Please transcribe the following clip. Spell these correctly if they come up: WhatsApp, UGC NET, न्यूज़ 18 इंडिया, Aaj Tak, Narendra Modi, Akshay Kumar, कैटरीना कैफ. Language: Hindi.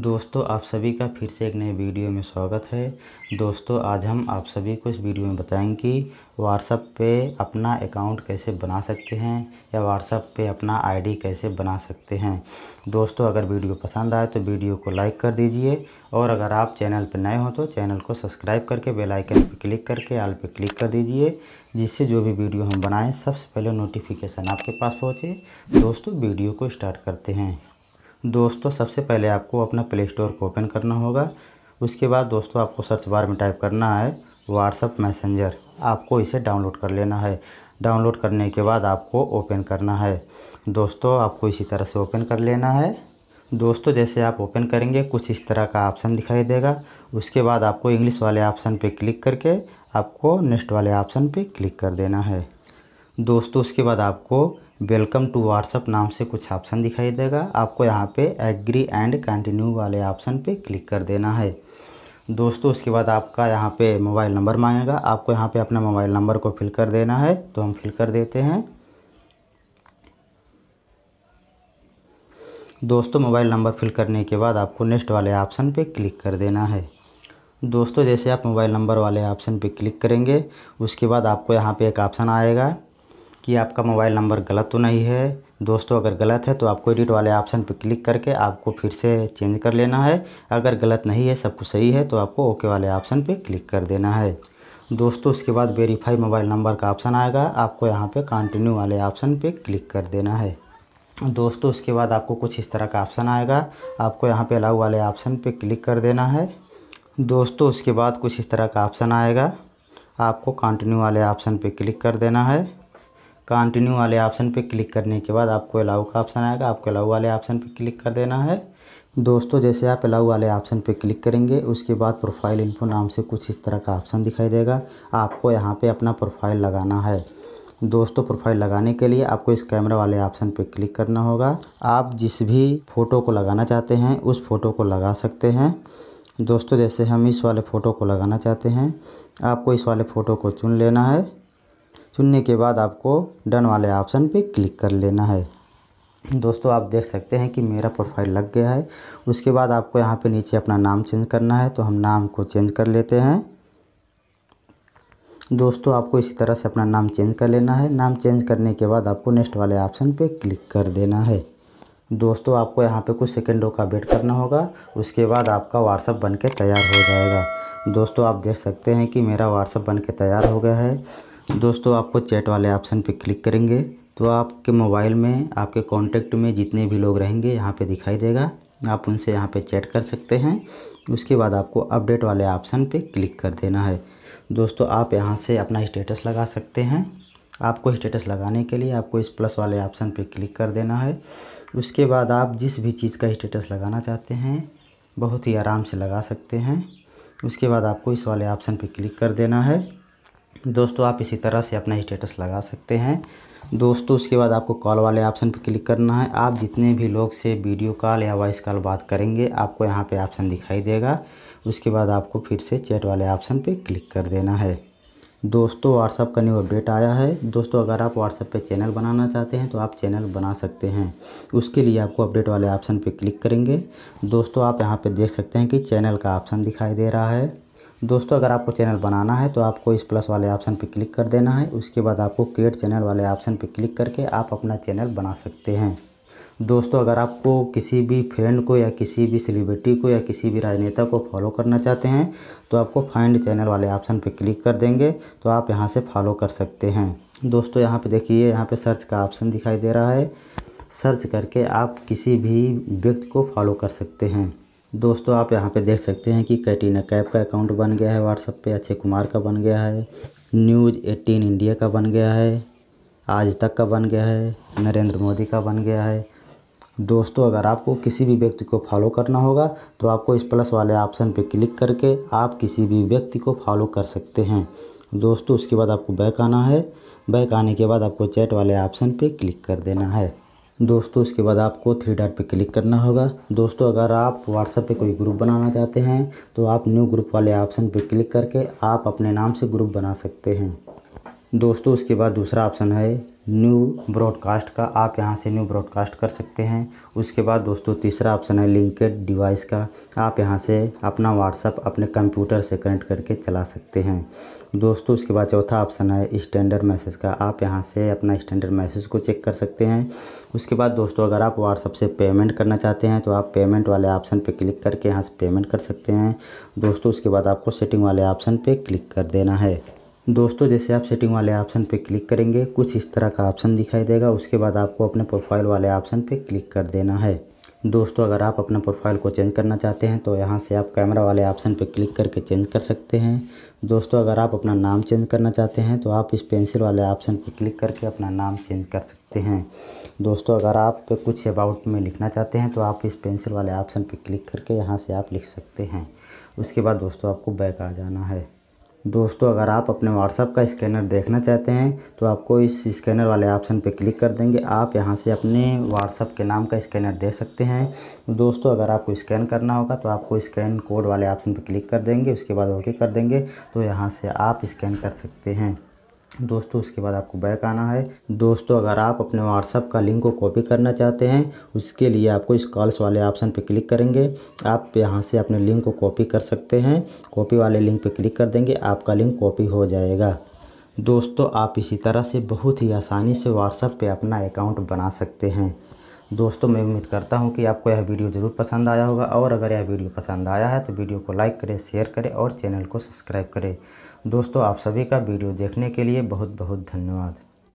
दोस्तों आप सभी का फिर से एक नए वीडियो में स्वागत है। दोस्तों आज हम आप सभी को इस वीडियो में बताएंगे कि व्हाट्सएप पे अपना अकाउंट कैसे बना सकते हैं या व्हाट्सएप पे अपना आईडी कैसे बना सकते हैं। दोस्तों अगर वीडियो पसंद आए तो वीडियो को लाइक कर दीजिए और अगर आप चैनल पर नए हो तो चैनल को सब्सक्राइब करके बेल आइकन पर क्लिक करके ऑल पर क्लिक कर दीजिए, जिससे जो भी वीडियो हम बनाएँ सबसे पहले नोटिफिकेशन आपके पास पहुँचे। दोस्तों वीडियो को स्टार्ट करते हैं। दोस्तों सबसे पहले आपको अपना प्ले स्टोर को ओपन करना होगा। उसके बाद दोस्तों आपको सर्च बार में टाइप करना है व्हाट्सएप मैसेंजर। आपको इसे डाउनलोड कर लेना है। डाउनलोड करने के बाद आपको ओपन करना है। दोस्तों आपको इसी तरह से ओपन कर लेना है। दोस्तों जैसे आप ओपन करेंगे कुछ इस तरह का ऑप्शन दिखाई देगा। उसके बाद आपको इंग्लिश वाले ऑप्शन पर क्लिक करके आपको नेक्स्ट वाले ऑप्शन पर क्लिक कर देना है। दोस्तों उसके बाद आपको वेलकम टू व्हाट्सएप नाम से कुछ ऑप्शन दिखाई देगा। आपको यहाँ पे एग्री एंड कंटिन्यू वाले ऑप्शन पे क्लिक कर देना है। दोस्तों उसके बाद आपका यहाँ पे मोबाइल नंबर मांगेगा। आपको यहाँ पे अपना मोबाइल नंबर को फिल कर देना है, तो हम फिल कर देते हैं। दोस्तों मोबाइल नंबर फिल करने के बाद आपको नेक्स्ट वाले ऑप्शन पे क्लिक कर देना है। दोस्तों जैसे आप मोबाइल नंबर वाले ऑप्शन पर क्लिक करेंगे उसके बाद आपको यहाँ पर एक ऑप्शन आएगा कि आपका मोबाइल नंबर गलत तो नहीं है। दोस्तों अगर गलत है तो आपको एडिट वाले ऑप्शन पर क्लिक करके आपको फिर से चेंज कर लेना है। अगर गलत नहीं है, सब कुछ सही है, तो आपको ओके वाले ऑप्शन पर क्लिक कर देना है। दोस्तों उसके बाद वेरीफाई मोबाइल नंबर का ऑप्शन आएगा। आपको यहाँ पे कंटिन्यू वाले ऑप्शन पर क्लिक कर देना है। दोस्तों उसके बाद आपको कुछ इस तरह का ऑप्शन आएगा। आपको यहाँ पर अलाउ वाले ऑप्शन पर क्लिक कर देना है। दोस्तों उसके बाद कुछ इस तरह का ऑप्शन आएगा। आपको कंटिन्यू वाले ऑप्शन पर क्लिक कर देना है। कंटिन्यू वाले ऑप्शन पे क्लिक करने के बाद आपको अलाउ का ऑप्शन आएगा। आपको अलाउ वाले ऑप्शन पे क्लिक कर देना है। दोस्तों जैसे आप अलाउ वाले ऑप्शन पे क्लिक करेंगे उसके बाद प्रोफाइल इन्फो नाम से कुछ इस तरह का ऑप्शन दिखाई देगा। आपको यहाँ पे अपना प्रोफाइल लगाना है। दोस्तों प्रोफाइल लगाने के लिए आपको इस कैमरा वाले ऑप्शन पे क्लिक करना होगा। आप जिस भी फ़ोटो को लगाना चाहते हैं उस फ़ोटो को लगा सकते हैं। दोस्तों जैसे हम इस वाले फ़ोटो को लगाना चाहते हैं, आपको इस वाले फ़ोटो को चुन लेना है। चुनने के बाद आपको डन वाले ऑप्शन पे क्लिक कर लेना है। दोस्तों आप देख सकते हैं कि मेरा प्रोफाइल लग गया है। उसके बाद आपको यहाँ पे नीचे अपना नाम चेंज करना है, तो हम नाम को चेंज कर लेते हैं। दोस्तों आपको इसी तरह से अपना नाम चेंज कर लेना है। नाम चेंज करने के बाद आपको नेक्स्ट वाले ऑप्शन पे क्लिक कर देना है। दोस्तों आपको यहाँ पे कुछ सेकंडों का वेट करना होगा। उसके बाद आपका व्हाट्सएप बन के तैयार हो जाएगा। दोस्तों आप देख सकते हैं कि मेरा व्हाट्सएप बन के तैयार हो गया है। दोस्तों आपको चैट वाले ऑप्शन पे क्लिक करेंगे तो आपके मोबाइल में आपके कांटेक्ट में जितने भी लोग रहेंगे यहाँ पे दिखाई देगा। आप उनसे यहाँ पे चैट कर सकते हैं। उसके बाद आपको अपडेट वाले ऑप्शन पे क्लिक कर देना है। दोस्तों आप यहाँ से अपना स्टेटस लगा सकते हैं। आपको स्टेटस लगाने के लिए आपको इस प्लस वाले ऑप्शन पर क्लिक कर देना है। उसके बाद आप जिस भी चीज़ का स्टेटस लगाना चाहते हैं बहुत ही आराम से लगा सकते हैं। उसके बाद आपको इस वाले ऑप्शन पर क्लिक कर देना है। दोस्तों आप इसी तरह से अपना स्टेटस लगा सकते हैं। दोस्तों उसके बाद आपको कॉल वाले ऑप्शन पर क्लिक करना है। आप जितने भी लोग से वीडियो कॉल या वॉइस कॉल बात करेंगे आपको यहाँ पे ऑप्शन दिखाई देगा। उसके बाद आपको फिर से चैट वाले ऑप्शन पे क्लिक कर देना है। दोस्तों व्हाट्सएप का न्यू अपडेट आया है। दोस्तों अगर आप व्हाट्सएप पे चैनल बनाना चाहते हैं तो आप चैनल बना सकते हैं। उसके लिए आपको अपडेट वाले ऑप्शन पे क्लिक करेंगे। दोस्तों आप यहाँ पे देख सकते हैं कि चैनल का ऑप्शन दिखाई दे रहा है। दोस्तों अगर आपको चैनल बनाना है तो आपको इस प्लस वाले ऑप्शन पर क्लिक कर देना है। उसके बाद आपको क्रिएट चैनल वाले ऑप्शन पर क्लिक करके आप अपना चैनल बना सकते हैं। दोस्तों अगर आपको किसी भी फ्रेंड को या किसी भी सेलिब्रिटी को या किसी भी राजनेता को फॉलो करना चाहते हैं तो आपको फाइंड चैनल वाले ऑप्शन पर क्लिक कर देंगे तो आप यहाँ से फॉलो कर सकते हैं। दोस्तों यहाँ पर देखिए, यहाँ पर सर्च का ऑप्शन दिखाई दे रहा है। सर्च करके आप किसी भी व्यक्ति को फॉलो कर सकते हैं। दोस्तों आप यहाँ पे देख सकते हैं कि कैटरीना कैफ का अकाउंट बन गया है व्हाट्सएप पे, अक्षय कुमार का बन गया है, न्यूज़ 18 इंडिया का बन गया है, आज तक का बन गया है, नरेंद्र मोदी का बन गया है। दोस्तों अगर आपको किसी भी व्यक्ति को फॉलो करना होगा तो आपको इस प्लस वाले ऑप्शन पे क्लिक करके आप किसी भी व्यक्ति को फॉलो कर सकते हैं। दोस्तों उसके बाद आपको बैक आना है। बैक आने के बाद आपको चैट वाले ऑप्शन पर क्लिक कर देना है। दोस्तों उसके बाद आपको 3 डॉट पे क्लिक करना होगा। दोस्तों अगर आप व्हाट्सएप पे कोई ग्रुप बनाना चाहते हैं तो आप न्यू ग्रुप वाले ऑप्शन पे क्लिक करके आप अपने नाम से ग्रुप बना सकते हैं। दोस्तों उसके बाद दूसरा ऑप्शन है न्यू ब्रॉडकास्ट का, आप यहां से न्यू ब्रॉडकास्ट कर सकते हैं। उसके बाद दोस्तों तीसरा ऑप्शन है लिंकेड डिवाइस का, आप यहां से अपना व्हाट्सएप अपने कंप्यूटर से कनेक्ट करके चला सकते हैं। दोस्तों उसके बाद चौथा ऑप्शन है स्टैंडर्ड मैसेज का, आप यहां से अपना स्टैंडर्ड मैसेज को चेक कर सकते हैं। उसके बाद दोस्तों अगर आप व्हाट्सएप से पेमेंट करना चाहते हैं तो आप पेमेंट वाले ऑप्शन पर क्लिक करके यहाँ से पेमेंट कर सकते हैं। दोस्तों उसके बाद आपको सेटिंग वाले ऑप्शन पर क्लिक कर देना है। दोस्तों जैसे आप सेटिंग वाले ऑप्शन पे क्लिक करेंगे कुछ इस तरह का ऑप्शन दिखाई देगा। उसके बाद आपको अपने प्रोफाइल वाले ऑप्शन पे क्लिक कर देना है। दोस्तों अगर आप अपना प्रोफाइल को चेंज करना चाहते हैं तो यहाँ से आप कैमरा वाले ऑप्शन पे क्लिक करके चेंज कर सकते हैं। दोस्तों अगर आप अपना नाम चेंज करना चाहते हैं तो आप इस पेंसिल वाले ऑप्शन पे क्लिक करके अपना नाम चेंज कर सकते हैं। दोस्तों अगर आप कुछ अबाउट में लिखना चाहते हैं तो आप इस पेंसिल वाले ऑप्शन पे क्लिक करके यहाँ से आप लिख सकते हैं। उसके बाद दोस्तों आपको बैक आ जाना है। दोस्तों अगर आप अपने व्हाट्सएप का स्कैनर देखना चाहते हैं तो आपको इस स्कैनर वाले ऑप्शन पर क्लिक कर देंगे। आप यहां से अपने व्हाट्सएप के नाम का स्कैनर देख सकते हैं। दोस्तों अगर आपको स्कैन करना होगा तो आपको स्कैन कोड वाले ऑप्शन पर क्लिक कर देंगे। उसके बाद ओके कर देंगे तो यहां से आप स्कैन कर सकते हैं। दोस्तों उसके बाद आपको बैक आना है। दोस्तों अगर आप अपने व्हाट्सएप का लिंक को कॉपी करना चाहते हैं उसके लिए आपको इस कॉल्स वाले ऑप्शन पर क्लिक करेंगे। आप यहां से अपने लिंक को कॉपी कर सकते हैं। कॉपी वाले लिंक पर क्लिक कर देंगे, आपका लिंक कॉपी हो जाएगा। दोस्तों आप इसी तरह से बहुत ही आसानी से व्हाट्सएप पे अपना अकाउंट बना सकते हैं। दोस्तों मैं उम्मीद करता हूं कि आपको यह वीडियो ज़रूर पसंद आया होगा, और अगर यह वीडियो पसंद आया है तो वीडियो को लाइक करें, शेयर करें और चैनल को सब्सक्राइब करें। दोस्तों आप सभी का वीडियो देखने के लिए बहुत बहुत धन्यवाद।